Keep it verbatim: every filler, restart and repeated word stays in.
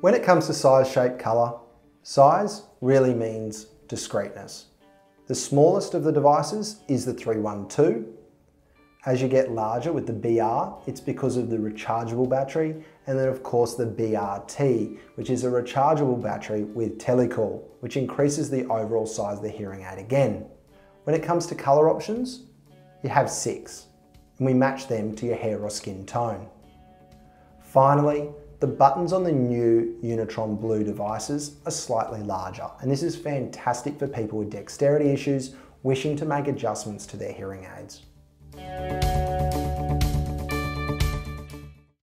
When it comes to size, shape, colour, size really means discreteness. The smallest of the devices is the three one two. As you get larger with the B R, it's because of the rechargeable battery, and then of course the B R T, which is a rechargeable battery with telecall, which increases the overall size of the hearing aid again. When it comes to colour options, you have six, and we match them to your hair or skin tone. Finally, the buttons on the new Unitron Blue devices are slightly larger, and this is fantastic for people with dexterity issues wishing to make adjustments to their hearing aids.